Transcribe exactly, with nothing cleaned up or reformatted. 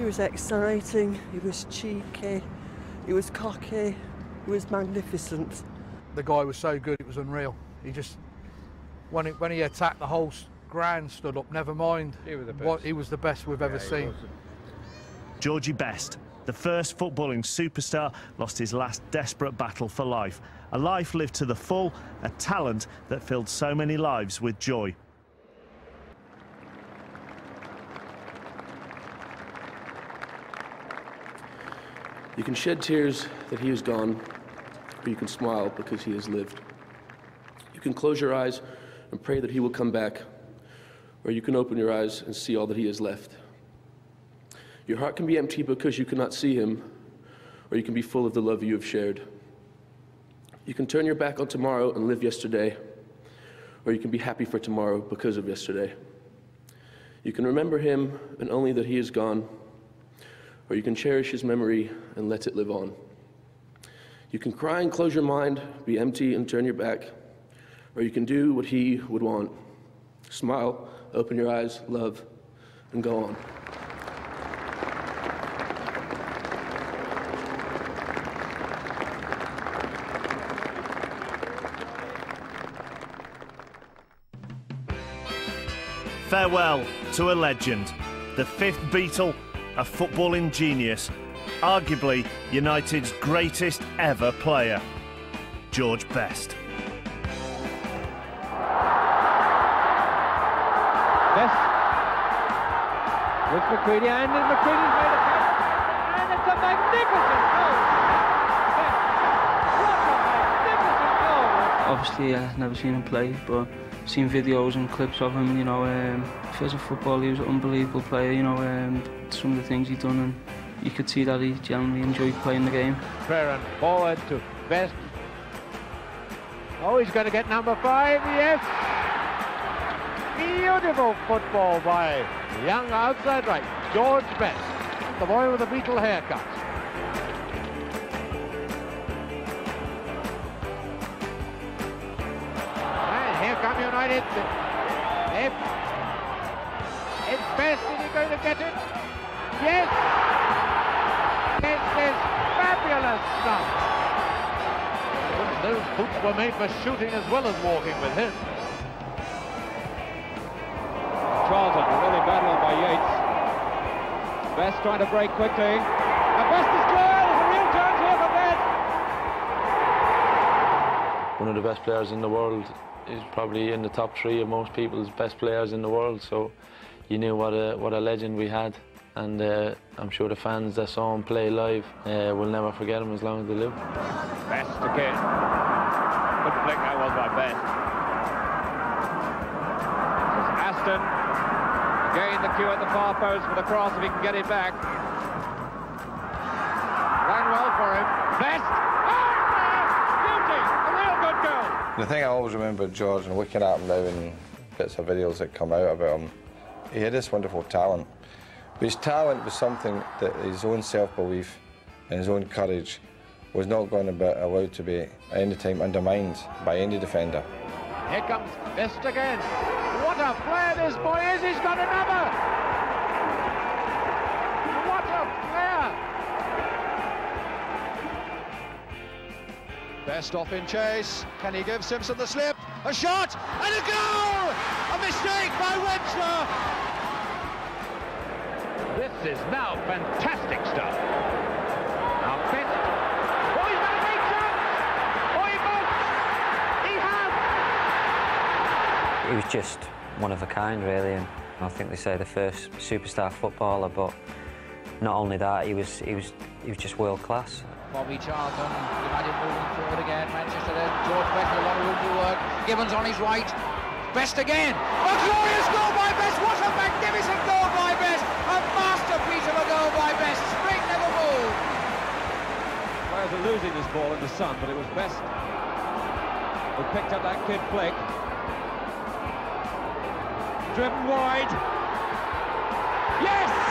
He was exciting, he was cheeky, he was cocky, he was magnificent. The guy was so good, it was unreal. He just, when he, when he attacked, the whole ground stood up, never mind he was the best, what, he was the best we've yeah, ever seen. Was. Georgie Best, the first footballing superstar, lost his last desperate battle for life. A life lived to the full, a talent that filled so many lives with joy. You can shed tears that he is gone, or you can smile because he has lived. You can close your eyes and pray that he will come back, or you can open your eyes and see all that he has left. Your heart can be empty because you cannot see him, or you can be full of the love you have shared. You can turn your back on tomorrow and live yesterday, or you can be happy for tomorrow because of yesterday. You can remember him and only that he is gone, or you can cherish his memory and let it live on. You can cry and close your mind, be empty and turn your back, or you can do what he would want. Smile, open your eyes, love, and go on. Farewell to a legend, the fifth Beatle, a footballing genius, arguably United's greatest ever player, George Best. Best with McCready, and McCready's made a catch, and it's a magnificent goal. Best, what a magnificent goal! Obviously, I've never seen him play, but seen videos and clips of him, you know, um, as a footballer, he was an unbelievable player, you know, um, some of the things he'd done, and you could see that he genuinely enjoyed playing the game. Ferran forward to Best. Oh, he's going to get number five, yes! Beautiful football by young outside right, George Best, the boy with the Beatle haircut. United, if, if Best, is he going to get it? Yes! This is fabulous stuff! Those boots were made for shooting as well as walking with him. Charlton, really battled by Yates. Best trying to break quickly. And Best is good! It's a real chance here for Best! One of the best players in the world. He's probably in the top three of most people's best players in the world, so you knew what a, what a legend we had. And uh, I'm sure the fans that saw him play live uh, will never forget him as long as they live. Best again. Good flick that was by Best. Aston, again the cue at the far post for the cross if he can get it back. Ran well for him. Best! The thing I always remember George, and looking at him now in bits of videos that come out about him, he had this wonderful talent. But his talent was something that his own self-belief and his own courage was not going to be allowed to be at any time undermined by any defender. Here comes Best again. What a player this boy is, he's got another! What a Best off in chase. Can he give Simpson the slip? A shot and a goal! A mistake by Wensler! This is now fantastic stuff. Now Best. Oh, he's had a big chance! Oh, he must! He has! He was just one of a kind, really, and I think they say the first superstar footballer, but not only that, he was he was he was just world class. Bobby Charlton, United moving forward again, Manchester there, George Best, a lot of room to work, Gibbons on his right, Best again, a glorious goal by Best, what a magnificent goal by Best, a masterpiece of a goal by Best, spring never moved. Players are losing this ball in the sun, but it was Best who picked up that kid flick, driven wide, yes!